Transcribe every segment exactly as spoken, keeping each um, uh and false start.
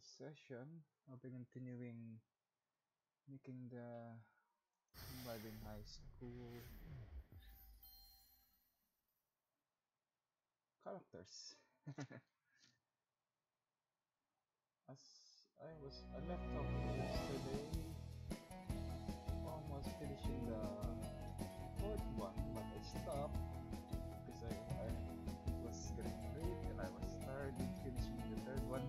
this session. I'll be continuing making the Imbibing High School characters. As I was, I left off yesterday, almost finishing the fourth one, but I stopped because I, I was getting late and I was tired of finishing the third one.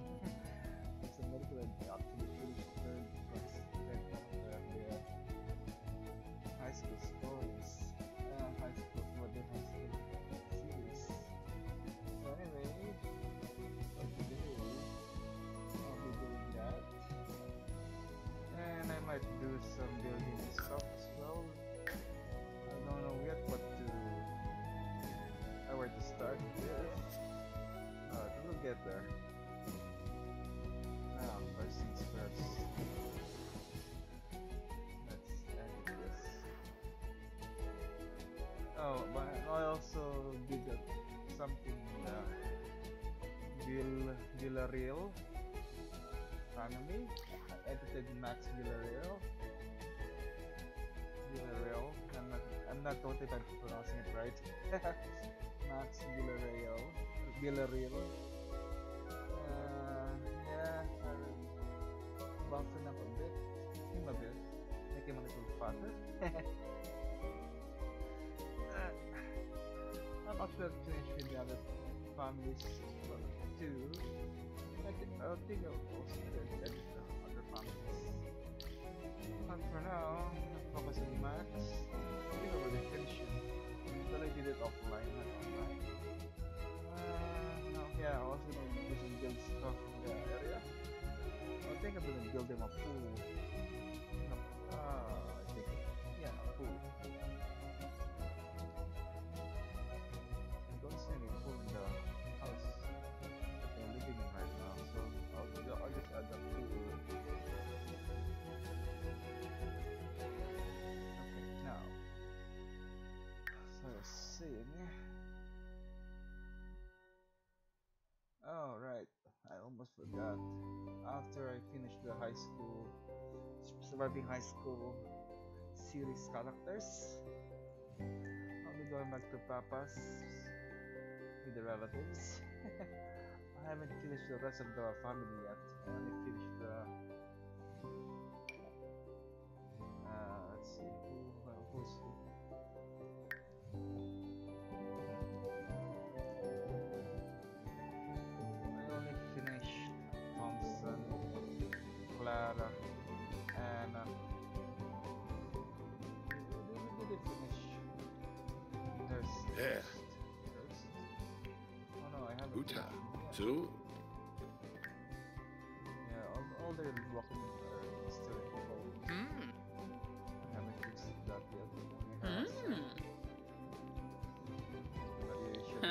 It's a miracle that I actually finished the third because then after the high school stories, uh, high school modern high school series. So anyway, for today. And I might do some building stuff as well. I don't know yet what to uh, where to start with. Uh, we'll get there. Um, first things first. Let's end this. Oh, but I also did uh, something uh, Vil Villarreal anime. Edited Max Villarreal. Villarreal. I'm not. I'm not totally sure I'm pronouncing it right. Max Villarreal. Villarreal. Uh, yeah. I buffed him up a bit. Him a bit. Make him a little fatter. I'm actually finished with the other families too. I think I'll think I'll also edit them. But for now, I'm focusing on Max. I think I already finished it. But I did it offline, not online. Uh, no, yeah, I also going to do some guild stuff in the area. I think I'm going to build them a pool. Ah, I think. Yeah, a pool. I don't see any pool in the house that they're living in right now, so I'll, I'll just add a pool. Oh right, I almost forgot. After I finished the high school, surviving high school series characters, I'll be going back to Papa's with the relatives. I haven't finished the rest of the family yet. I only finished the. Uh, let's see who uh, who's who. Clara and uh, did they finish? There's there. First. Oh no, I haven't. Uta, two. Yeah, all, all their blocking are still involved. Mm. I haven't fixed that yet. Mm. But yeah, sure.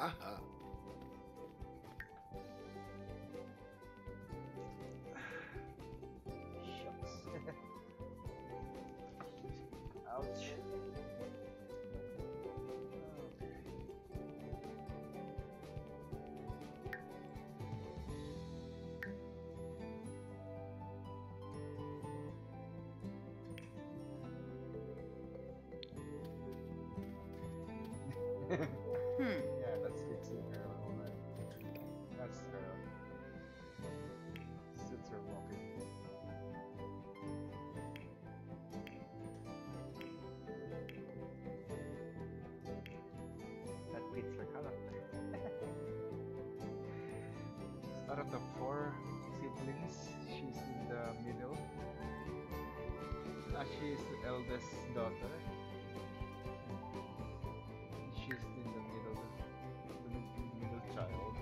Aha. Shucks. Ouch. Okay. Hmm. That's her. Sits her walking. That beats her character. Out of the four siblings, she's in the middle. Uh, she is the eldest daughter. She's in the middle, the middle child.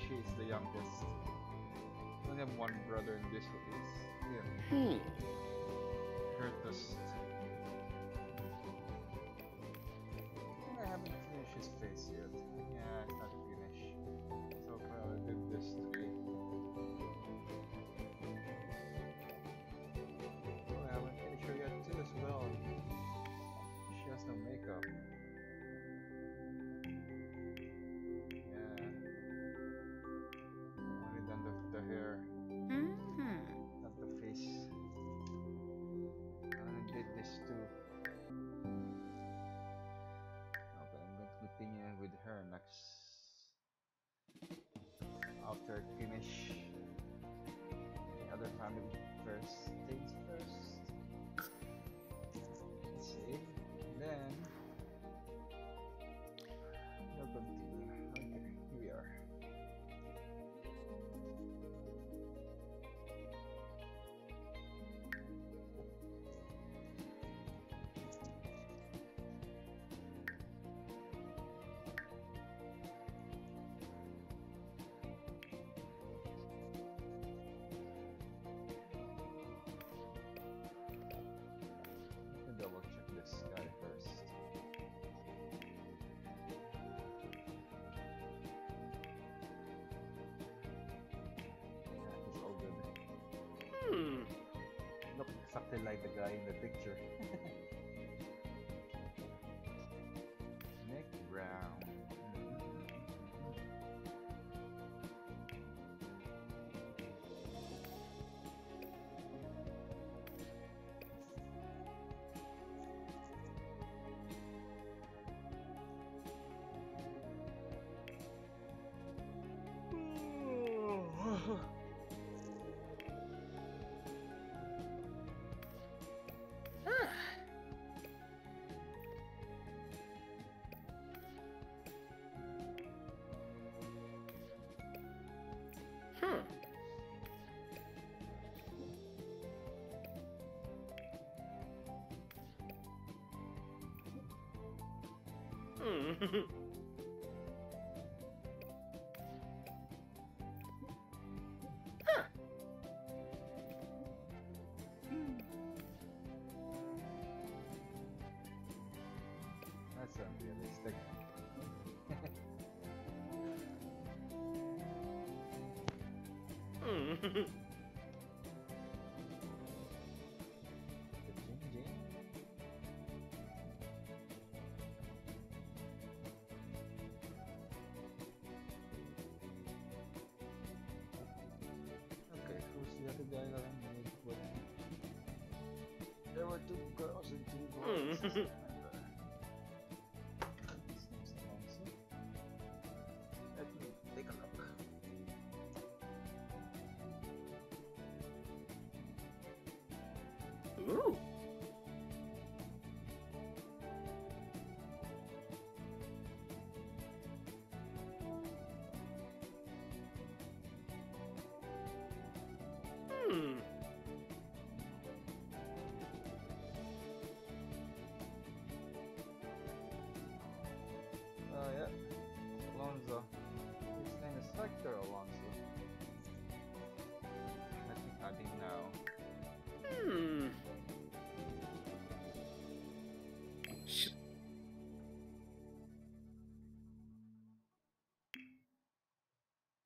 She is the youngest. I only have one brother in this case. Yeah. Hmm. Her just still like the guy in the picture. Nick Brown. Huh. That's unrealistic. Hmm.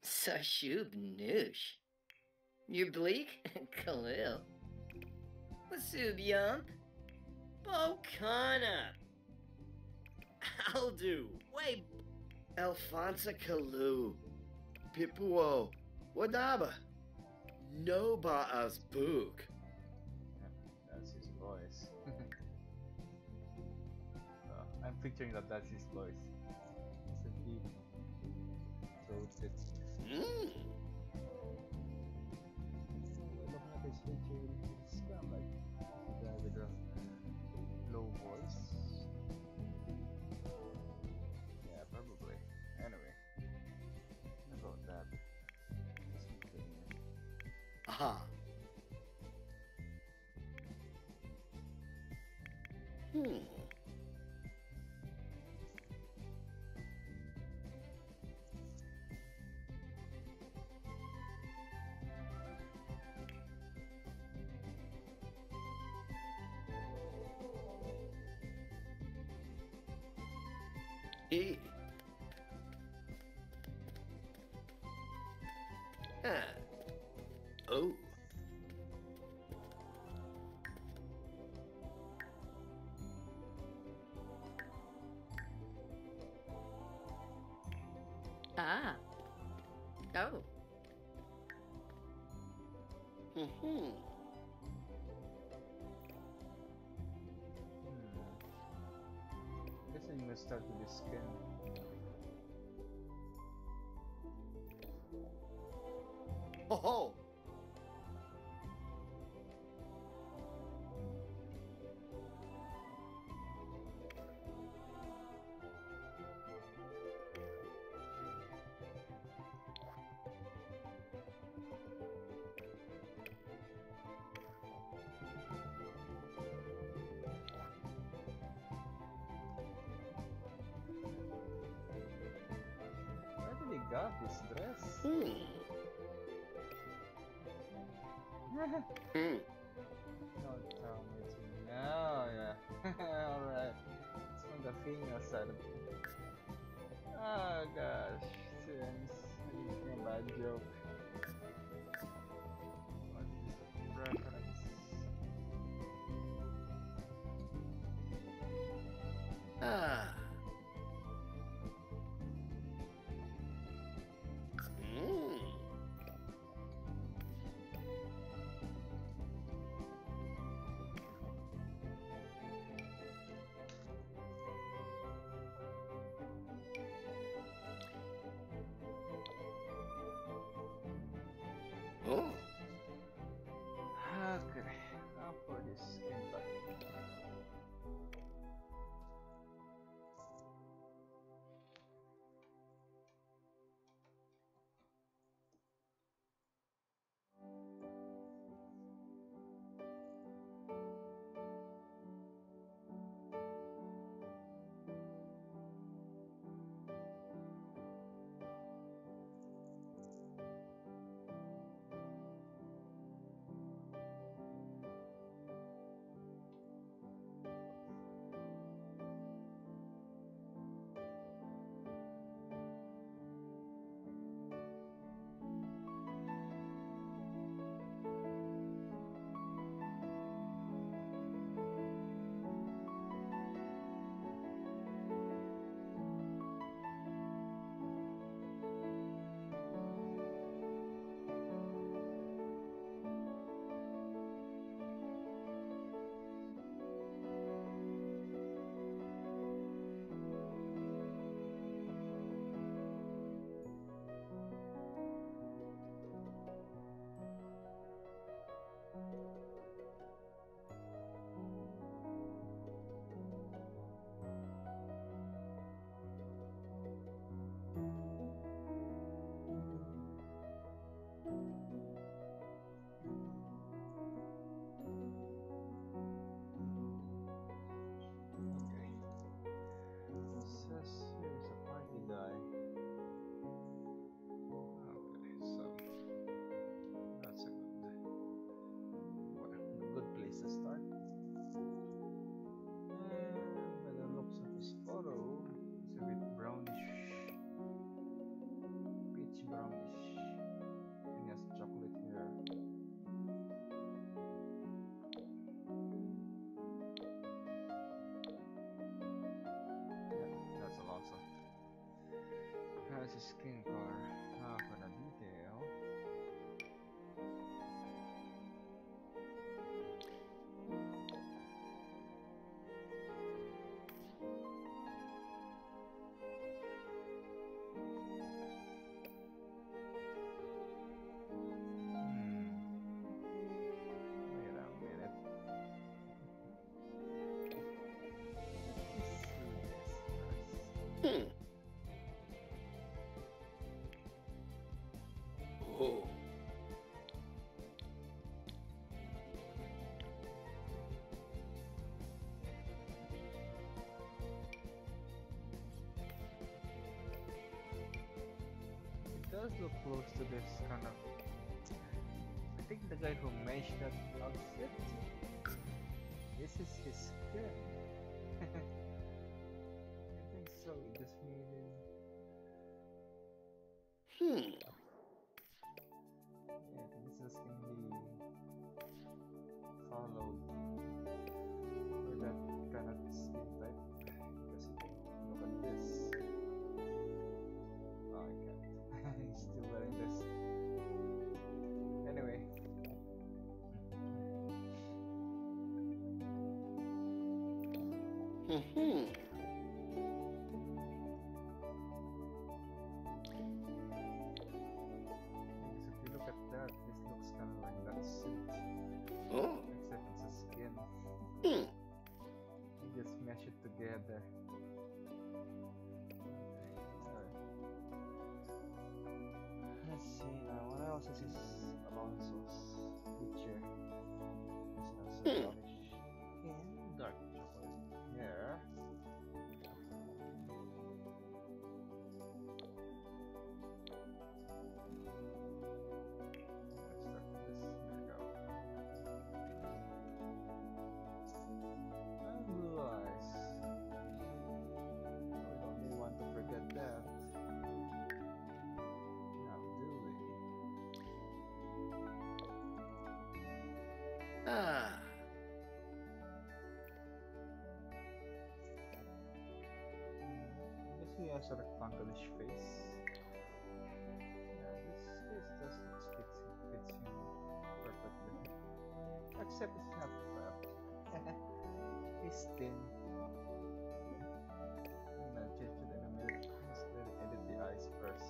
Sashub Noosh. You're bleak? Khalil. Masub Yump. Bokana. Aldu. Wait. Alfonso Kalu. Pipuo. Wadaba. Noba as Book. That's his voice. uh, I'm picturing that that's his voice. It's a deep throated. Mm. It's kind of like a guy with a low voice. Yeah, probably. Anyway, about that. Aha. Hmm. E. Ah. Oh. Ah. Oh. Mm-hmm. I'm gonna start with the skin. Ho ho! Reference. Ah. Mm. Oh. How could I? I'll put this in back. Has a skin color. Ah, for the detail. Does look close to this kind of. I think the guy who made that outfit. This is his skin. I think so. It just made him. Hmm. Yeah, I think this is gonna be followed for that kind of skin type. Because look at this. Still wearing this. Anyway. Mm-hmm. Because if you look at that, this looks kind of like that suit. Oh. Except it's a skin. Mm. You just mesh it together. Let's see now, what else is this Alonso's picture? It's not so brownish and dark chocolate hair. Ah. a sort of punkish face. Yeah, this face doesn't fit fits him perfectly. Except it's not fat. He's thin. I'm gonna change it in a minute. Let's edit the eyes first.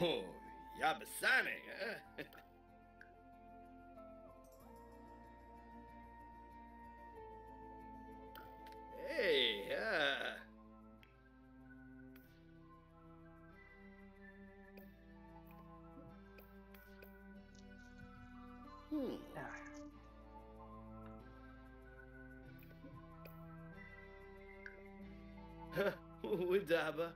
Oh, Yabasani, huh? Hey, yeah. Hmm. Ah. Huh, Udaba.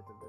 Hmm.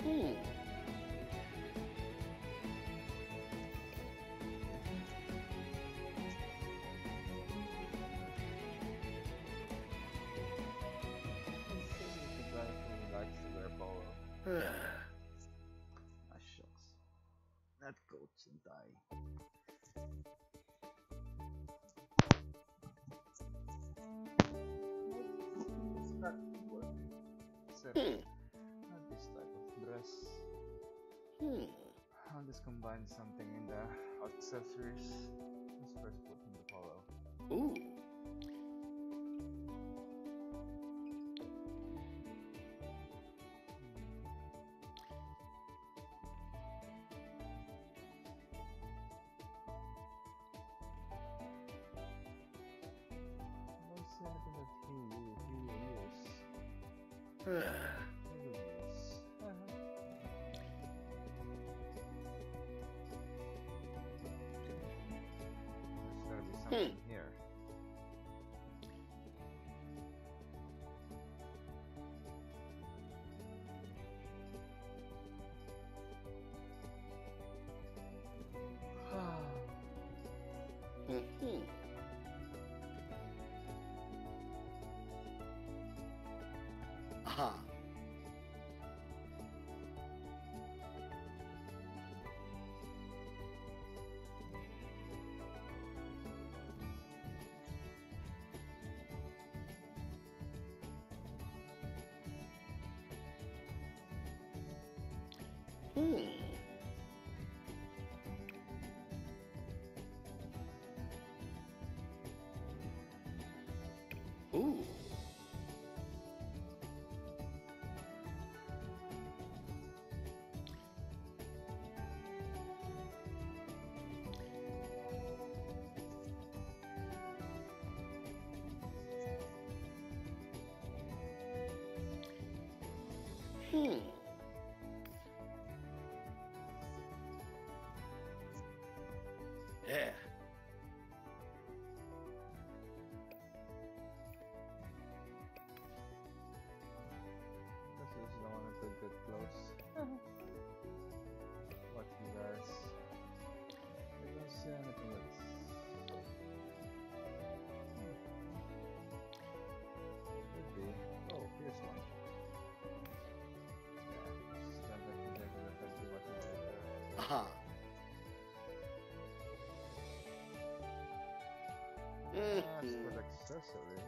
Mm-hmm. I shall. That goat and die. That work. Except not this type of dress. Hmm. I'll just combine something in the accessories. Let's first put in the polo. Ooh. Huh. Hmm. Hmm. Yeah. This is the one that could get close. What you guys? I don't see anything else. Could be. Oh, here's one. Huh. Mm-hmm. That's an accessory.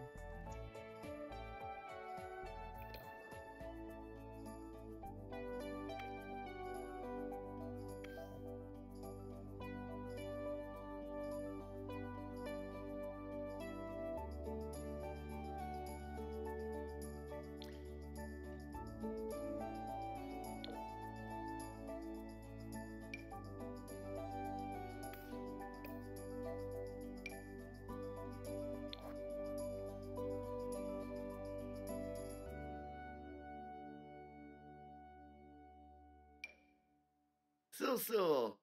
So so.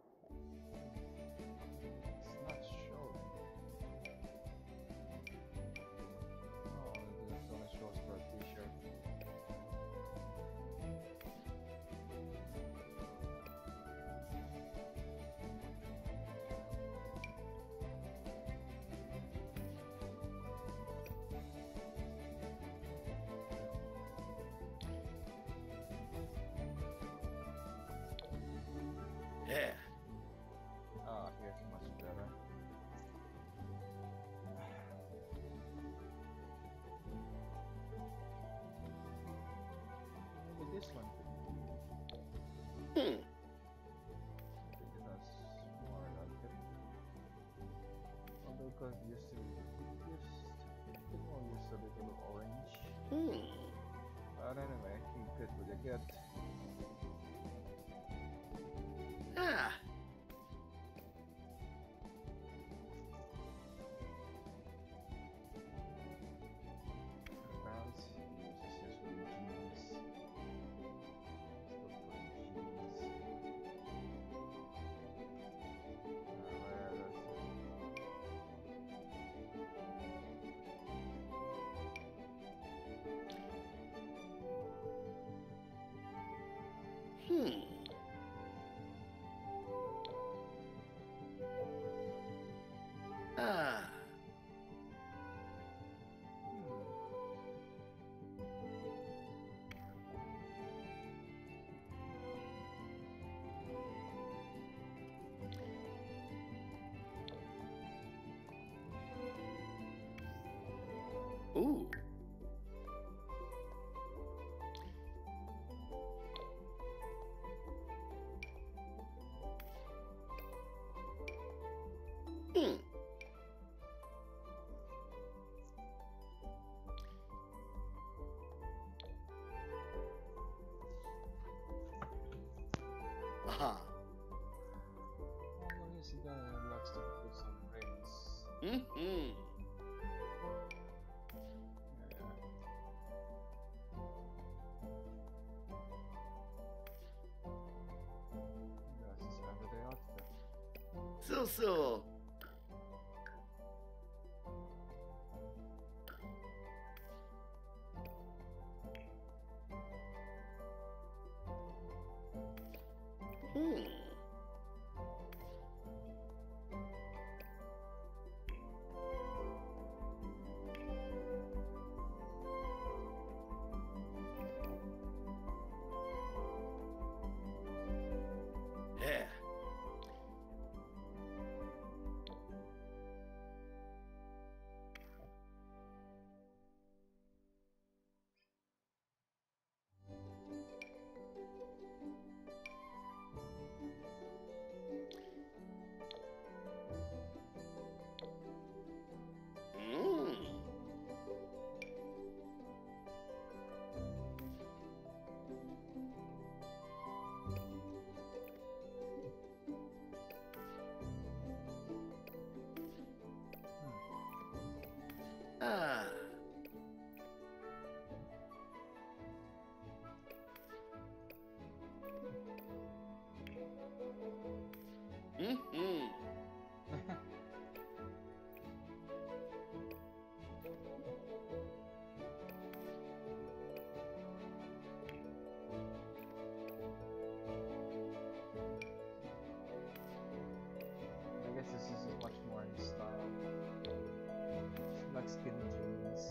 It's not showing. Oh, it only shows for a t-shirt. Yeah. Oh, here's much better. Look at this one. Hmm. Look at us. More like it. Although, because we used to use a little orange. Hmm. But anyway, I think it would be good. Yeah. Hmm. Ah. Hmm. Ooh. Mm. Aha. Well, see that I'd like to put some rings. Mm-hmm. So so. Hmm. Yeah. Ah. Mm-hmm. I guess this is much more in style. Mexican cheese.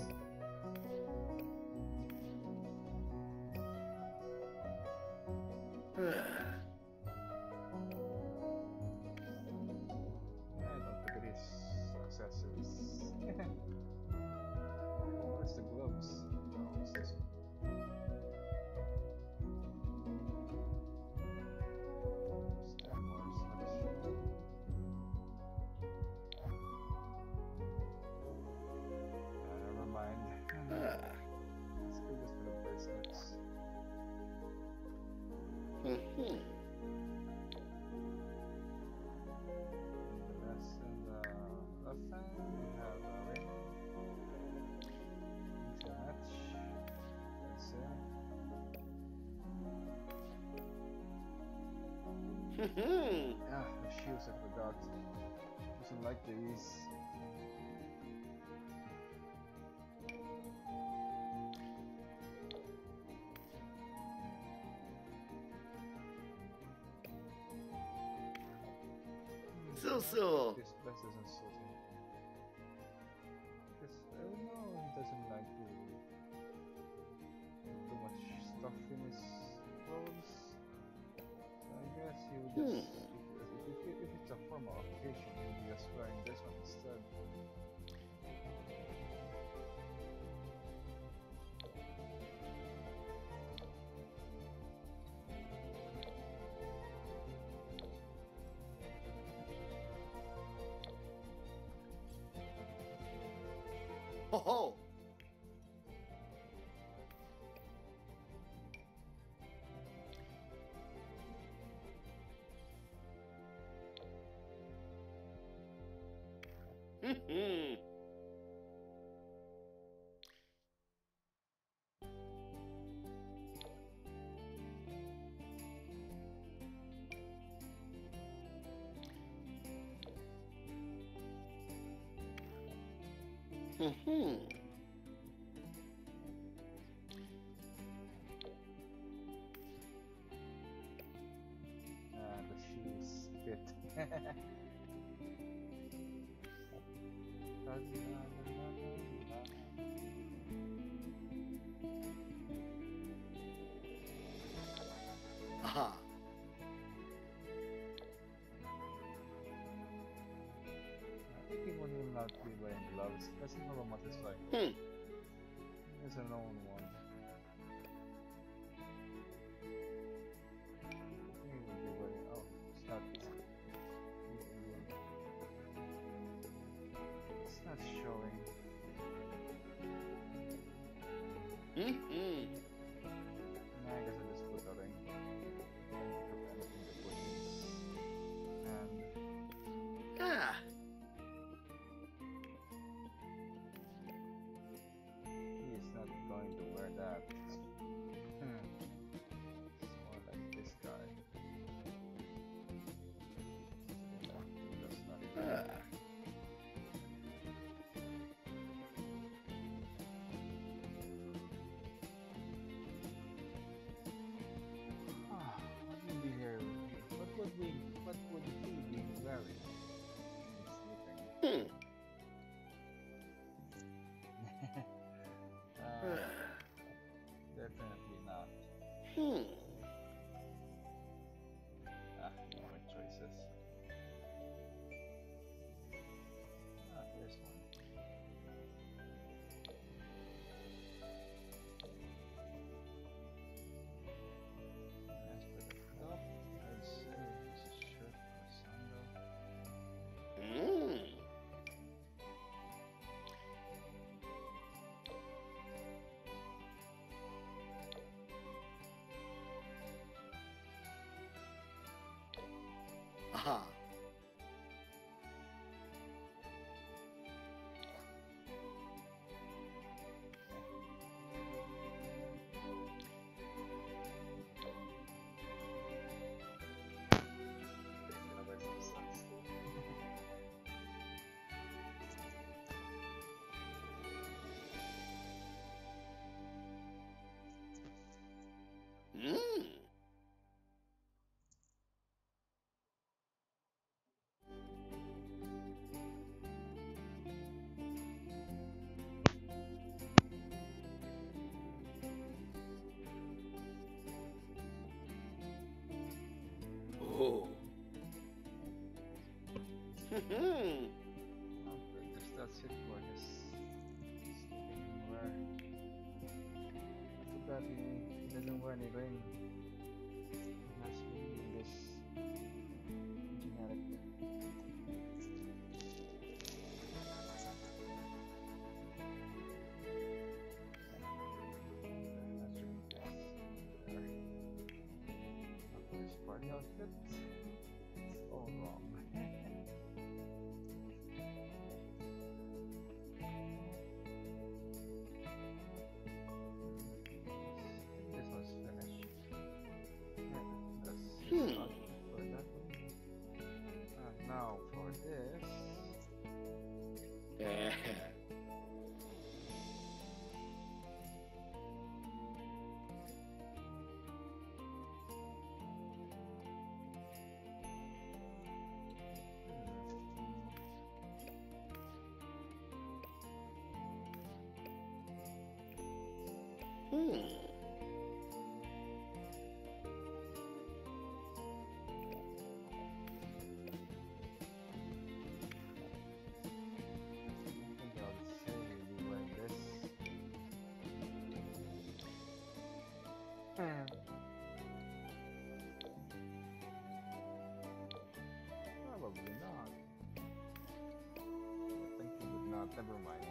Yeah, look at his successes. Where's the gloves? Oh, what's this one? Mm-hmm. Mm-hmm. Ah, the shoes I forgot. Doesn't like these. So so. This place doesn't suit him. Because I don't know, he doesn't like the too much stuff in his clothes. So I guess he would just hmm. if, if, if it's a formal occasion, he'll be just wearing this one instead. Ho ho! Hmm. Mm-hmm. Ah, the shoes fit. Aha. Not be wearing gloves. It doesn't know what it's like. Hmm. There's an old one. Oh, it's not It's not showing. Mm-hmm. No, I guess I just put that in. And ah. He's not going to wear that. It's more like this guy. Yeah, that's not good. Ah. What would he be wearing? Sleeping. Hmm. uh, definitely not. Hmm. Ah, more choices. Ah, here's one. Aha. Mmm. Oh. Hmm. That's it for this sleeping wear. Too bad he doesn't wear any rain. That's really this generic. Party outfit? It's all wrong. This was finished. That's hmm. not for that one. And now for this. Hmm. Hmm. Probably not. I think you would not. Never mind.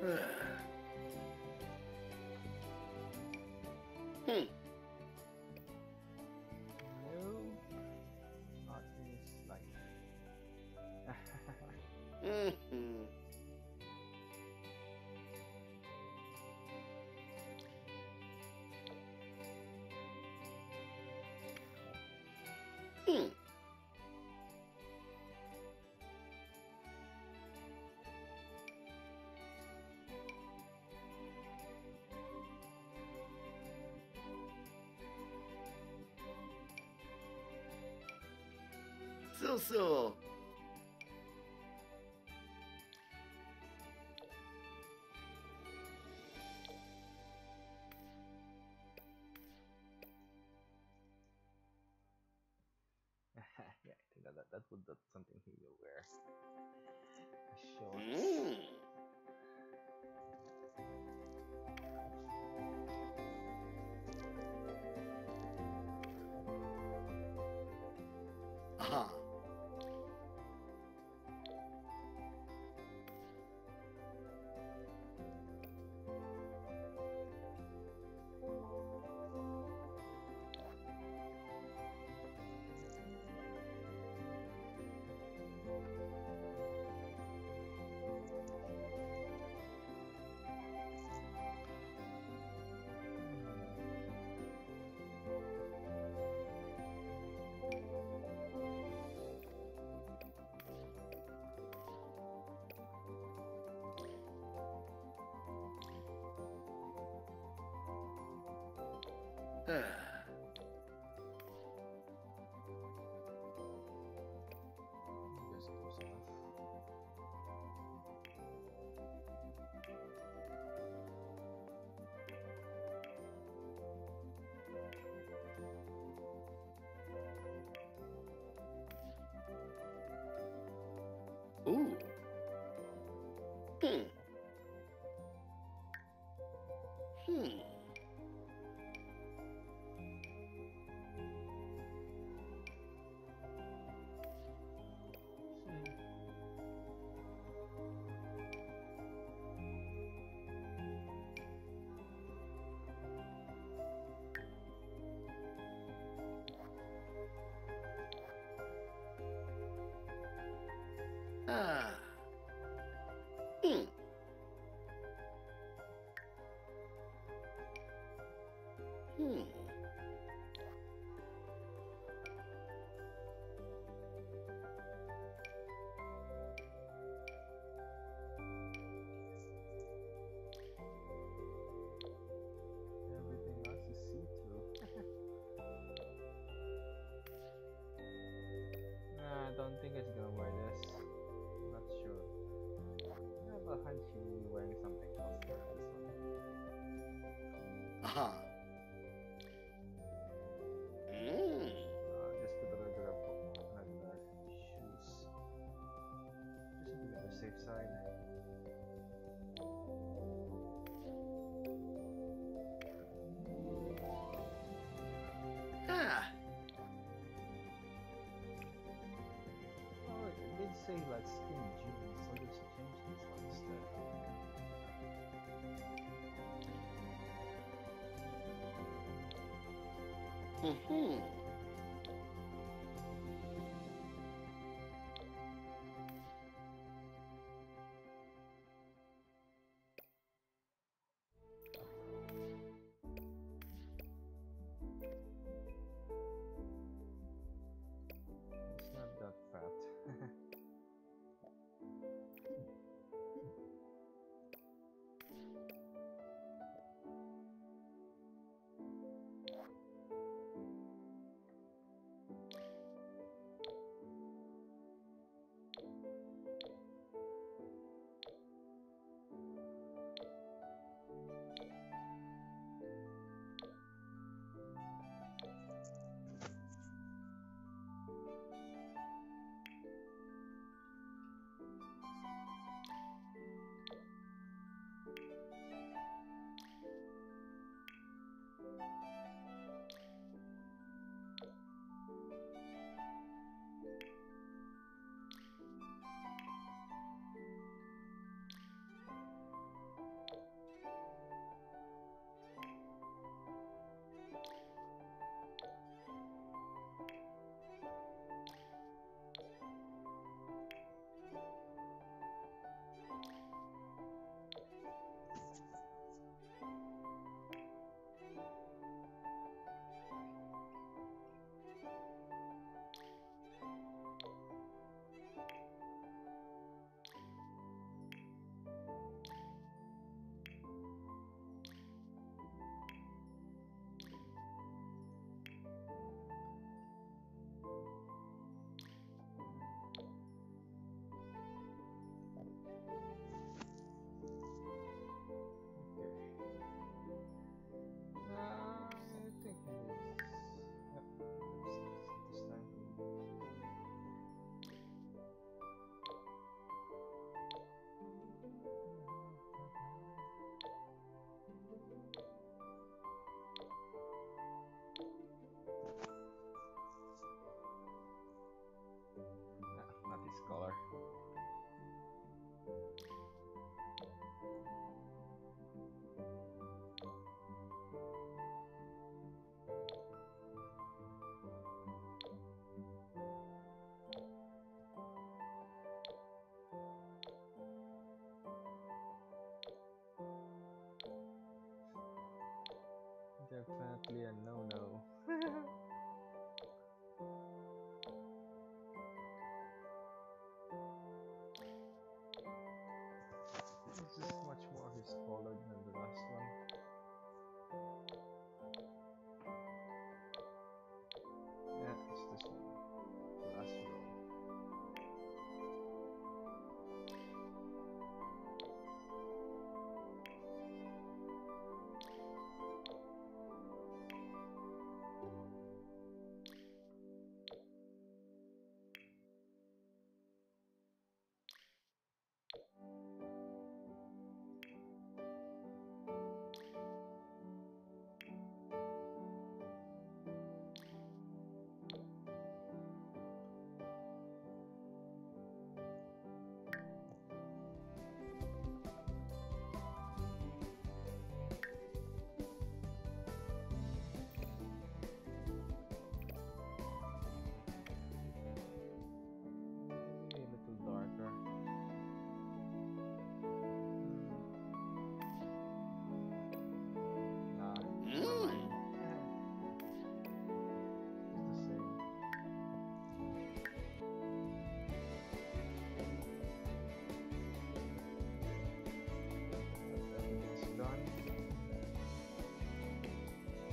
Hmm. No, not in this life. Mm-hmm. Mm. So so. Yeah, I think that, that, that would that's something he will wear. Shorts. Mm. Uh-huh. Ooh. Hmm. Hmm. Ah. Mm. Hmm. Everything else is see-through. Nah, I don't think it's gonna wear this. Wearing something else. Uh-huh. Mm. Uh, just put a little bit of regular shoes. Just to be on the safe side. Ah. Oh, it did say like skin jeans, so let's change this one instead. Mm-hmm. It's not that fat. Definitely a no-no. This is much more his followed than the last one. Yeah, it's this one. The last one.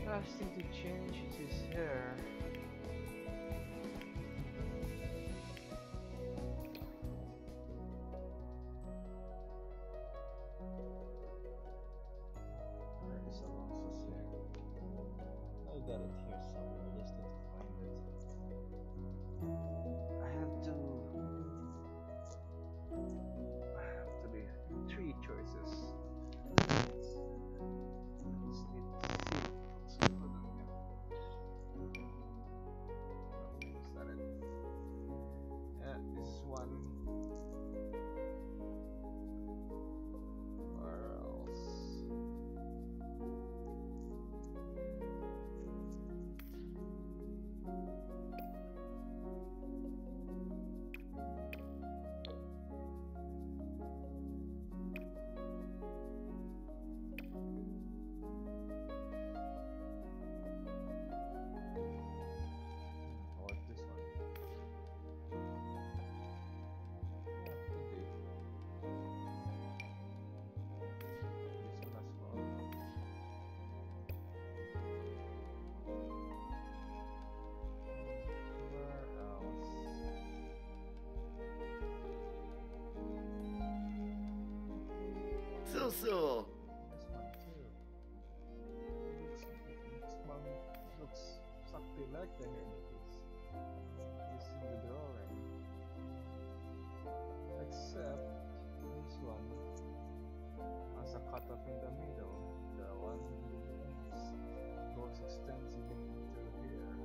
Last thing to change is his hair. Where is Alonso's hair? I've got it here somewhere, just need to find it. I have to. I have to be three choices. So so. This one too. Looks, this one looks something like the hair that is, is in the drawing. Except this one has a cut off in the middle. The one goes extends even into here.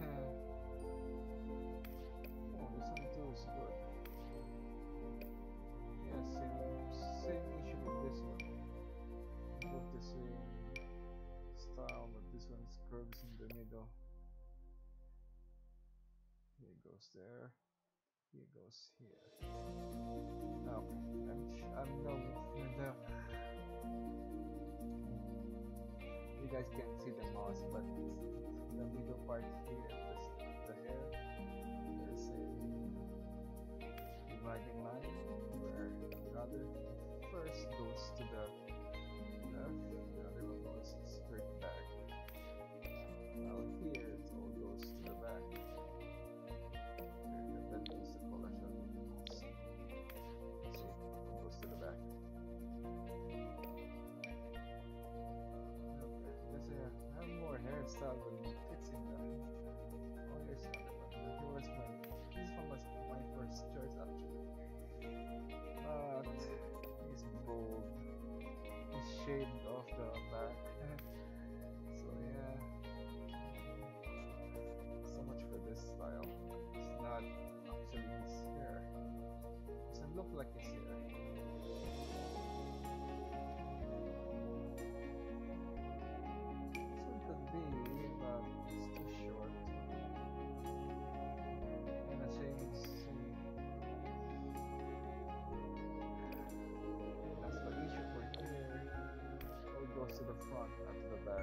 Hmm. Oh, this one too is good. Yes, yeah, same issue with this one. Both the same style, but this one's curves in the middle. Here goes there. Here goes here. Okay, I'm I'm done with them. You guys can't see the mouse, but the middle part here is the hair. There's a dividing line where the other first goes to the left, the other one goes straight back. Now here it all goes to the back. And then there's the collection of animals. See, it goes to the back. Okay, that's it. I have more hairstyle than fixing them. Oh, here's another one. But here was my, this one was my first choice actually. But bold, it's shaved off the back. So yeah, so much for this style. It's not actually his hair. It doesn't look like his hair. So it could be, but it's too short. And the same. To the front and to the back.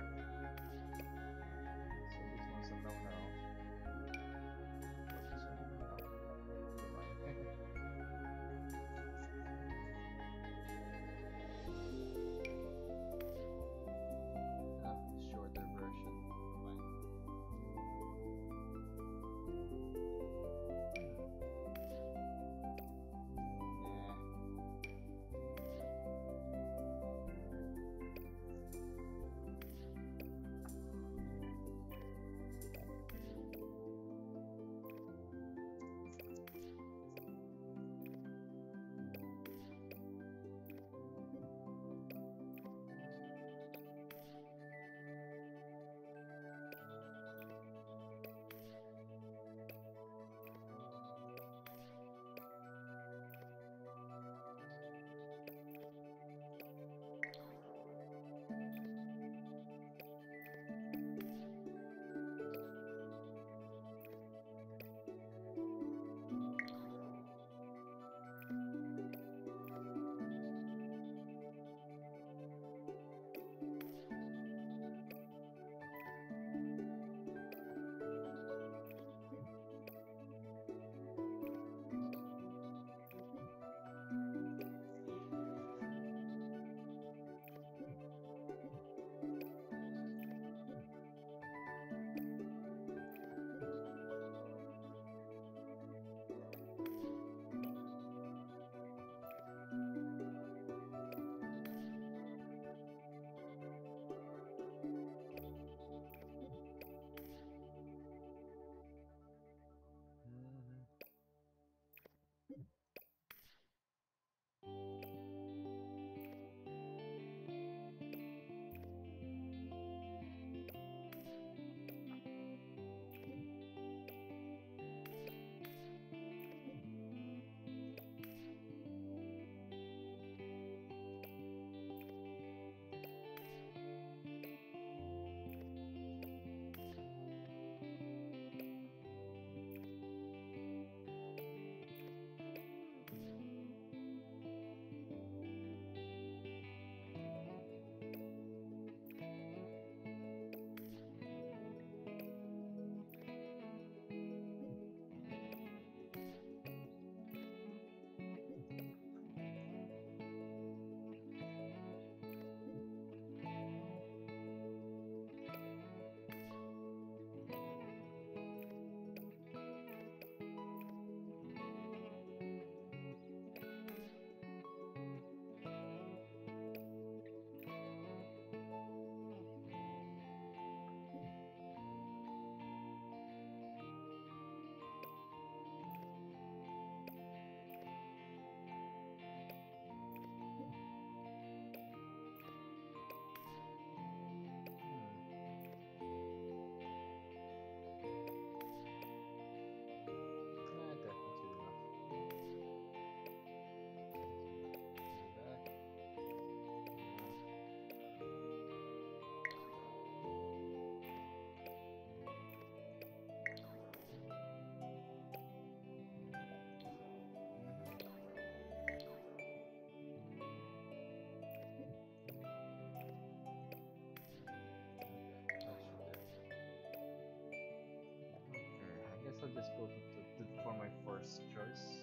let's go to, to, for my first choice.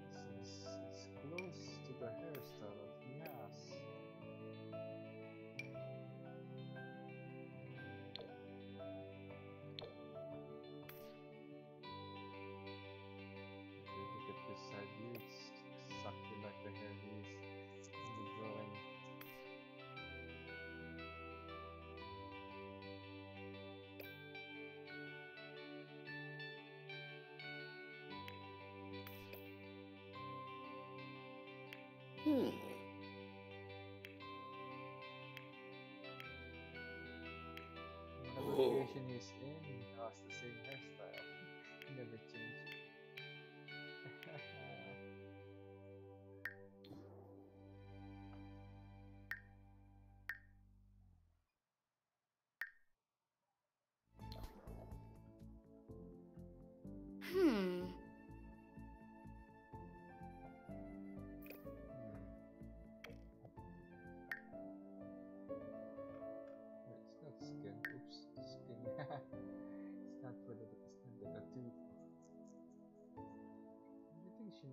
Since it's close to the hairstyle of Max. Look at this side here, it's exactly like the hair is in the drawing. Application is in, has the same hairstyle, never changed. Skin, oops, skin. It's not for the, it's not the tattoo. I think she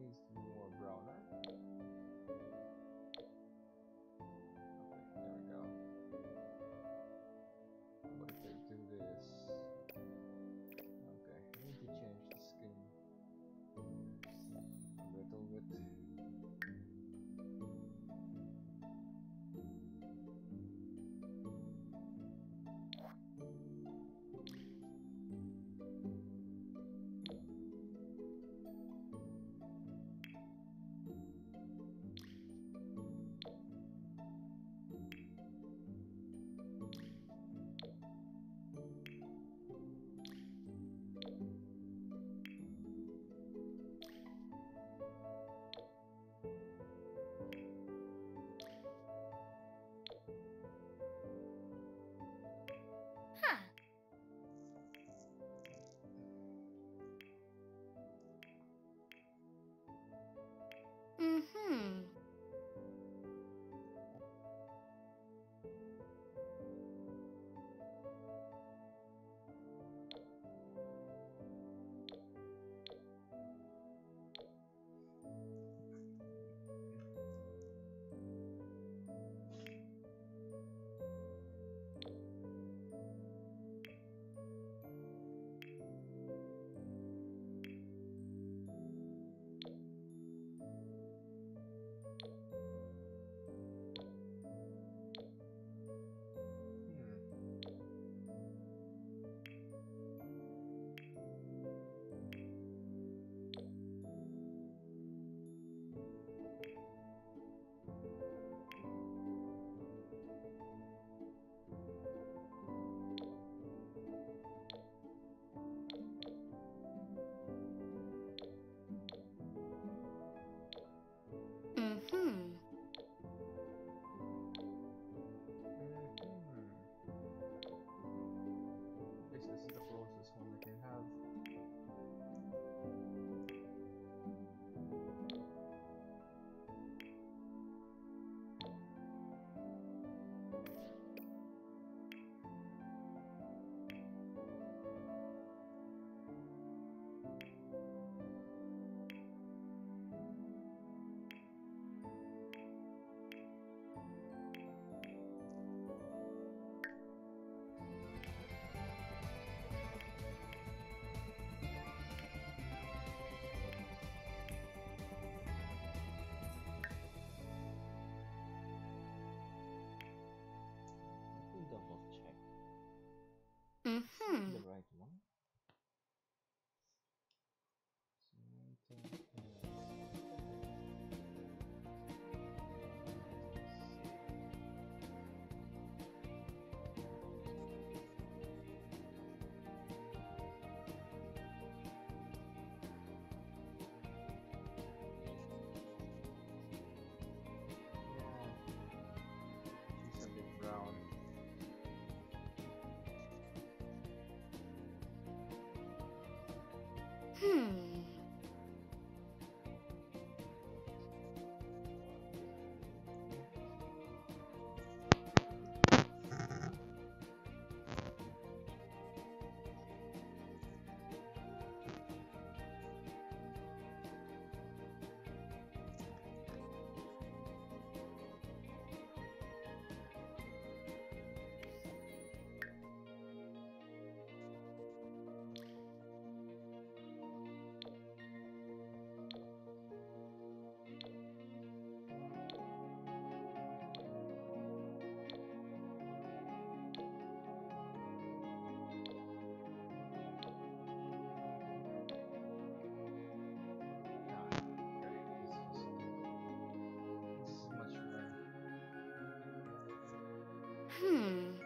Hmm.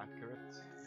Accurate.